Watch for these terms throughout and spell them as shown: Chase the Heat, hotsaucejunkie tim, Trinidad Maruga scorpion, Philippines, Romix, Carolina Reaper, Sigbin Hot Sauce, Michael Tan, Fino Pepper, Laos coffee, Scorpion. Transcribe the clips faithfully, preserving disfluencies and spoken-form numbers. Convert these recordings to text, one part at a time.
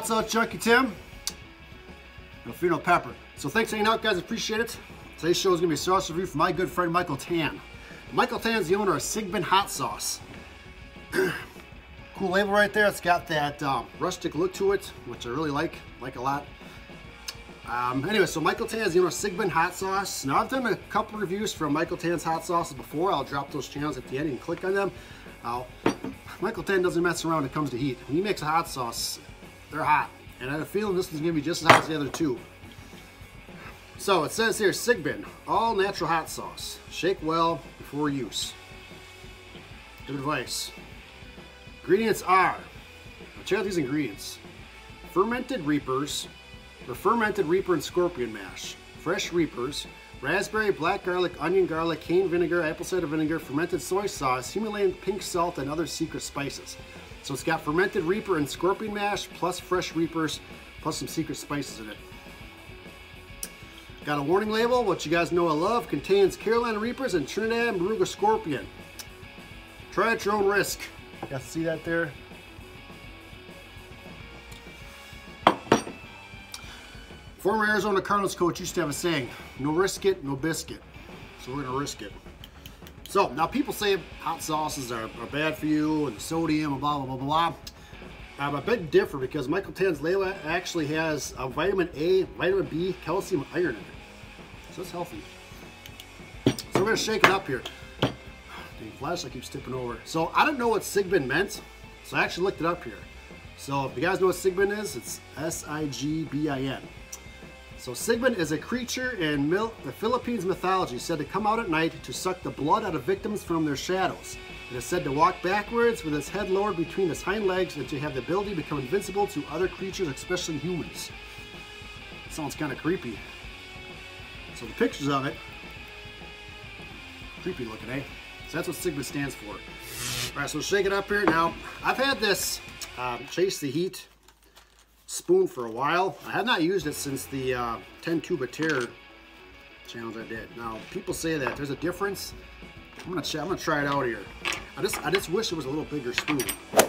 Hot Sauce Junkie Tim, and Fino Pepper. So thanks for hanging out, guys. Appreciate it. Today's show is going to be a sauce review from my good friend Michael Tan. Michael Tan's the owner of Sigbin Hot Sauce. Cool label right there. It's got that um, rustic look to it, which I really like, like a lot. Um, anyway, so Michael Tan's the owner of Sigbin Hot Sauce. Now, I've done a couple reviews from Michael Tan's hot sauces before. I'll drop those channels at the end and click on them. Uh, Michael Tan doesn't mess around when it comes to heat. When he makes a hot sauce, they're hot. And I have a feeling this is going to be just as hot as the other two. So it says here, Sigbin, all natural hot sauce. Shake well before use. Good advice. Ingredients are, I'll check out these ingredients. Fermented reapers. Or fermented reaper and scorpion mash, fresh reapers, raspberry, black garlic, onion garlic, cane vinegar, apple cider vinegar, fermented soy sauce, Himalayan pink salt, and other secret spices. So it's got fermented reaper and scorpion mash, plus fresh reapers, plus some secret spices in it. Got a warning label, which you guys know I love, contains Carolina Reapers and Trinidad Maruga scorpion. Try at your own risk. You guys see that there? Former Arizona Cardinals coach used to have a saying, no risk it, no biscuit. So we're gonna risk it. So now people say hot sauces are, are bad for you and the sodium and blah, blah, blah, blah. I'm a bit different because Michael Tan's label actually has a vitamin A, vitamin B, calcium, and iron in it. So it's healthy. So we're gonna shake it up here. The flashlight keeps tipping over. So I didn't know what Sigbin meant, so I actually looked it up here. So if you guys know what Sigbin is, it's S I G B I N. So Sigbin is a creature in Mil the Philippines mythology said to come out at night to suck the blood out of victims from their shadows. It is said to walk backwards with its head lowered between its hind legs and to have the ability to become invincible to other creatures, especially humans. That sounds kind of creepy. So the pictures of it, creepy looking, eh? So that's what Sigbin stands for. All right, so shake it up here. Now, I've had this um, Chase the Heat spoon for a while. I have not used it since the uh, ten tube of terror challenge I did. Now people say that there's a difference. I'm gonna, I'm gonna try it out here. I just I just wish it was a little bigger spoon. All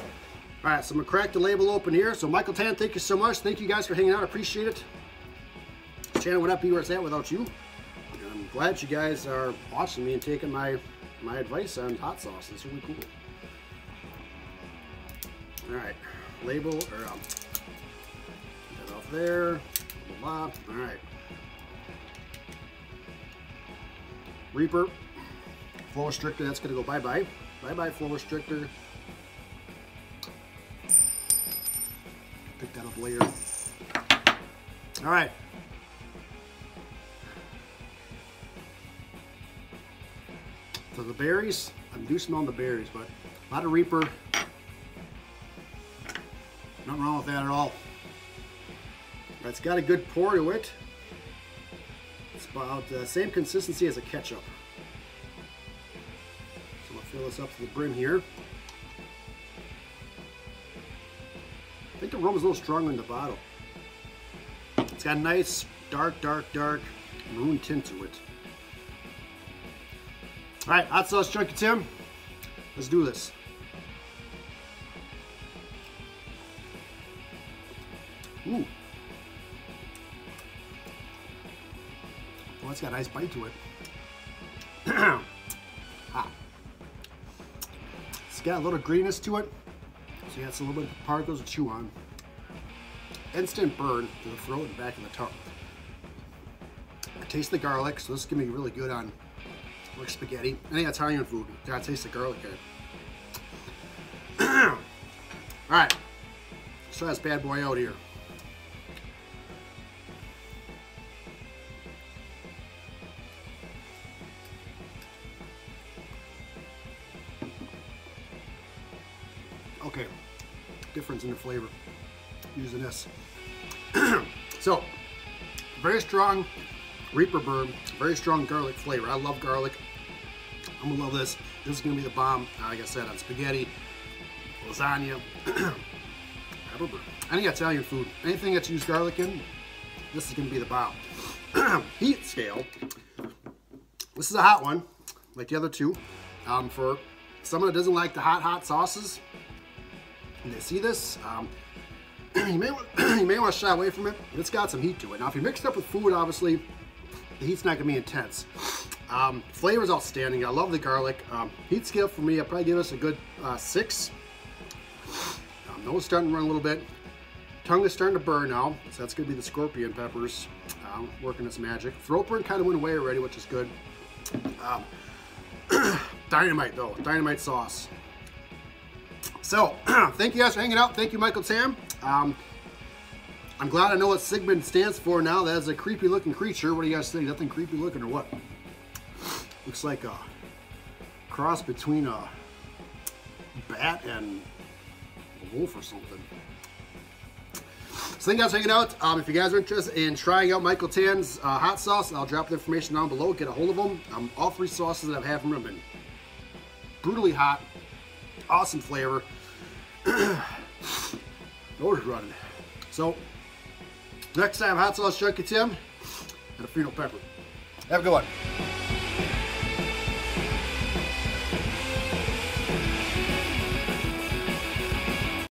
right, so I'm gonna crack the label open here. So Michael Tan, thank you so much. Thank you guys for hanging out. I appreciate it. The channel would not be where it's at without you. And I'm glad you guys are watching me and taking my my advice on hot sauce. It's really cool. All right, label or. Um, off there, blah, blah, blah. All right. Reaper, flow restrictor, that's gonna go bye-bye. Bye-bye, flow restrictor. Pick that up later. All right. So the berries, I do smell the berries, but a lot of Reaper. Nothing wrong with that at all. It's got a good pour to it. It's about the same consistency as a ketchup. So I'll fill this up to the brim here. I think the aroma's a little stronger in the bottle. It's got a nice dark, dark, dark maroon tint to it. All right, Hot Sauce Junkie Tim, let's do this. Ooh. Well, it's got a nice bite to it. Ah. It's got a little greenness to it. So yeah, it's a little bit of particles to chew on. Instant burn to the throat and back of the tongue. I taste the garlic, so this is gonna be really good on like spaghetti. Any Italian food, you gotta taste the garlic in it. Alright, let's try this bad boy out here. Okay, difference in the flavor using this. So, very strong Reaper burn, very strong garlic flavor. I love garlic. I'm gonna love this. This is gonna be the bomb, like I said, on spaghetti, lasagna, pepper burn. Any Italian food, anything that's used garlic in, this is gonna be the bomb. Heat scale. This is a hot one, like the other two. Um, for someone that doesn't like the hot, hot sauces, and they see this, um, you may you may want to shy away from it. It's got some heat to it. Now, if you mix it up with food, obviously, the heat's not going to be intense. Um, flavor is outstanding. I love the garlic. Um, heat scale for me, I'd probably give us a good uh, six. Um, nose starting to run a little bit. Tongue is starting to burn now, so that's going to be the scorpion peppers um, working its magic. Throat burn kind of went away already, which is good. Um, dynamite though, dynamite sauce. So, thank you guys for hanging out. Thank you, Michael Tan. Um, I'm glad I know what Sigbin stands for now. That is a creepy looking creature. What do you guys think? That thing creepy looking or what? Looks like a cross between a bat and a wolf or something. So thank you guys for hanging out. Um, if you guys are interested in trying out Michael Tan's uh, hot sauce, I'll drop the information down below. Get a hold of them. Um, all three sauces that I've had from him have been brutally hot. Awesome flavor. Order's running. So, next time, Hot Sauce Junkie Tim and a Fino Pepper. Have a good one.